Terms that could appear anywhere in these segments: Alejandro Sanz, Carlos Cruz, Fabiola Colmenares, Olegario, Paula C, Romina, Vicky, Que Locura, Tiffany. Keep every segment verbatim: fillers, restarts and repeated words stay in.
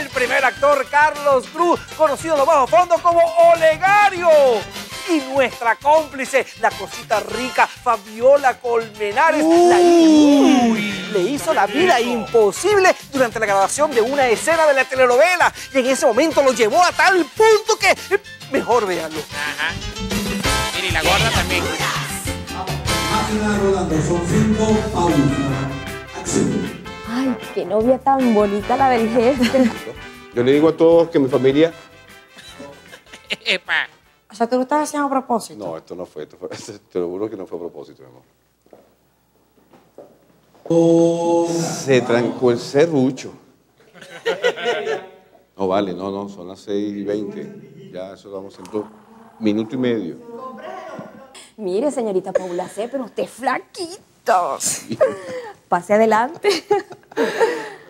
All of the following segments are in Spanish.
el primer actor Carlos Cruz, conocido en lo bajo fondo como Olegario. Y nuestra cómplice, la cosita rica, Fabiola Colmenares, Uy, la... Uy, le hizo la vida imposible durante la grabación de una escena de la telenovela. Y en ese momento lo llevó a tal punto que... Mejor véanlo. Ajá. Mira, y la gorda también. Máquina rodando, son cinco pausa. Acción. Ay, qué novia tan bonita la del jefe. Yo le digo a todos que mi familia... Epa. O sea, ¿tú lo estás haciendo a propósito? No, esto no fue, esto fue, te lo juro que no fue a propósito, mi amor. Oh, se trancó el serrucho. No vale, no, no, son las seis y veinte. Ya eso lo vamos a hacer un minuto y medio. Mire, señorita Paula C, pero usted es flaquito. Sí. Pase adelante.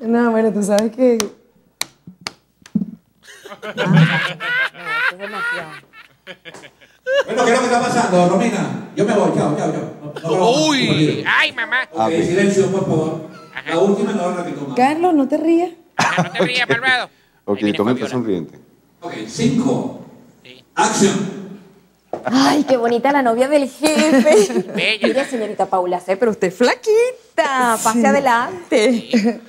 No, bueno, tú sabes que... Ah, es demasiado. Bueno, ¿qué es lo que está pasando, Romina? Yo me voy, chao, chao, chao. No, no, Uy, ay, mamá. Ok, silencio, por favor. Ajá. La última no la pico más. Carlos, no te rías. Ajá, no te rías, okay. Malvado. Ok, tómate sonriente. Ok, cinco. Sí. Acción. Ay, qué bonita la novia del jefe. Bella. Mira, señorita Paula C, pero usted es flaquita. Pase sí. adelante. Sí.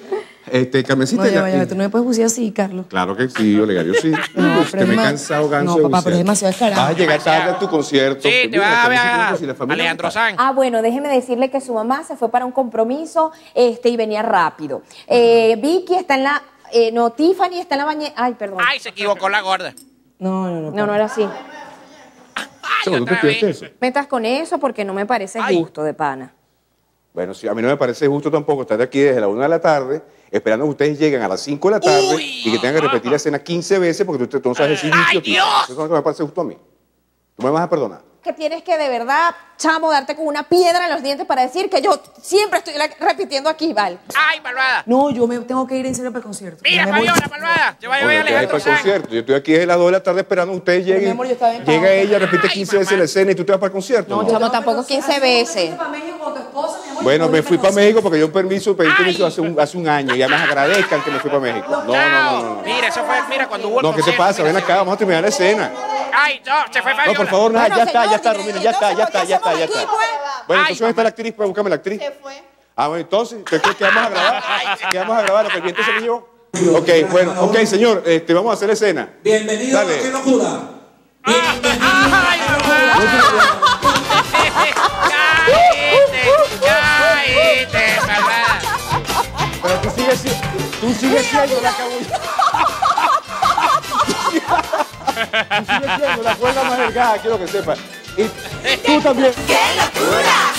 Este, Carmencita... Vaya, vaya, tú no me puedes bucear así, Carlos. Claro que sí, Olegario, sí. No, Uf, te me he cansado ganso. No, papá, bucear. Pero es demasiado descarado. Vas a llegar tarde a tu concierto. Sí, te vas a ver a Alejandro Sanz. Ah, bueno, déjeme decirle que su mamá se fue para un compromiso este, y venía rápido. Eh, Vicky está en la... Eh, no, Tiffany está en la bañera... Ay, perdón. Ay, se equivocó la gorda. No, no, no. No, no era así. Ay, otra vez. Metas con eso porque no me parece justo, de pana. Bueno, sí, a mí no me parece justo tampoco estar aquí desde la una de la tarde esperando que ustedes lleguen a las cinco de la tarde Uy, y que tengan que repetir la escena quince veces porque tú no sabes decir ¡Ay, Dios! Eso es lo que me parece justo a mí. Tú me vas a perdonar. Que tienes que de verdad, chamo, darte con una piedra en los dientes para decir que yo siempre estoy repitiendo aquí, ¿vale? ¡Ay, malvada! No, yo me tengo que ir en serio para el concierto. ¡Mira, Fabiola, malvada! Yo voy a Alejandro Sanz. Concierto. Yo estoy aquí desde las dos de la tarde esperando que ustedes lleguen. Mi amor, yo estaba en Llega Pablo. ella, repite Ay, quince mamá. veces la escena y tú te vas para el concierto. No, no chamo, tampoco quince veces. Bueno, me fui para México porque yo permiso, pedí permiso hace un, hace un año y además agradezcan que me fui para México. No, no, no, no. Mira, eso fue, mira, cuando hubo... No, ¿qué te pasa? Ven acá, vamos a terminar la escena. Ay, no, se fue Fabiola. No, por favor, nada, ya está, ya está, Romina, ya está, ya está, ya está, ya está. Bueno, entonces, ¿dónde está la actriz? Pues, búscame la actriz. Se fue. Ah, bueno, entonces, ¿qué vamos a grabar? ¿Qué vamos a grabar? ¿Lo que el viento se me llevó? Ok, bueno, ok, señor, este, vamos a hacer la escena. Bienvenido a Que Locura. ¡Ay, Pero tú sigues siendo... Tú sigues siendo la cabulla. Tú sigues siendo la cuerda más delgada, quiero que sepas. Y tú también. ¡Qué locura!